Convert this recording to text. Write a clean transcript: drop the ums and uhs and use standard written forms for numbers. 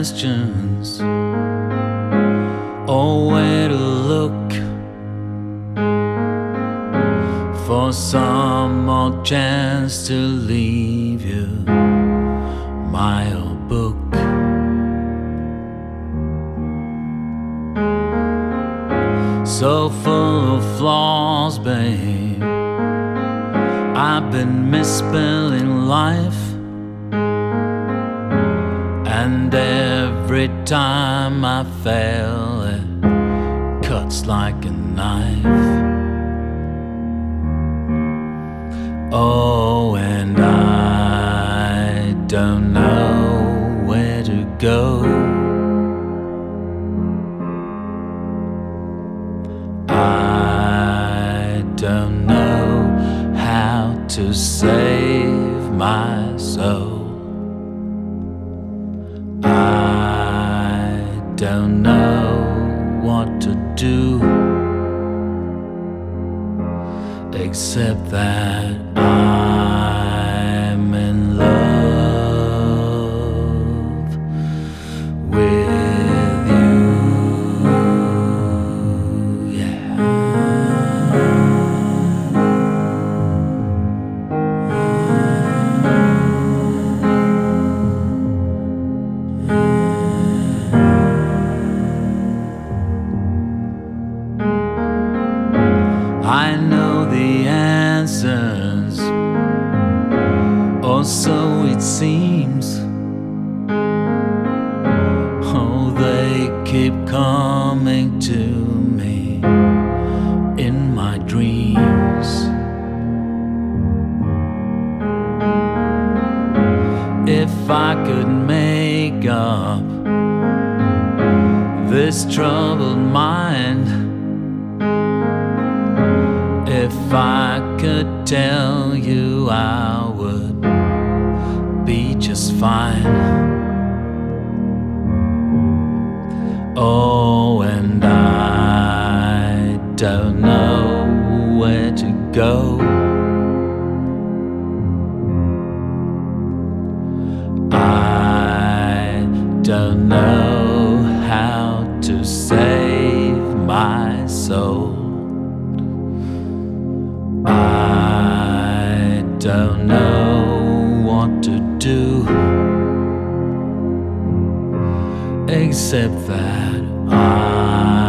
questions or where to look for some more chance to leave you my old book. So full of flaws, babe, I've been misspelling life, and every time I fail, it cuts like a knife. Oh, and I don't know where to go. I don't know how to save my soul. Don't know what to do, except that I'm in love with you, yeah. I know the answers, or so it seems. Oh, they keep coming to me in my dreams. If I could make up this troubled mind, if I could tell you, I would be just fine. Oh, and I don't know where to go. I don't know how to save my soul. I don't know what to do, except that I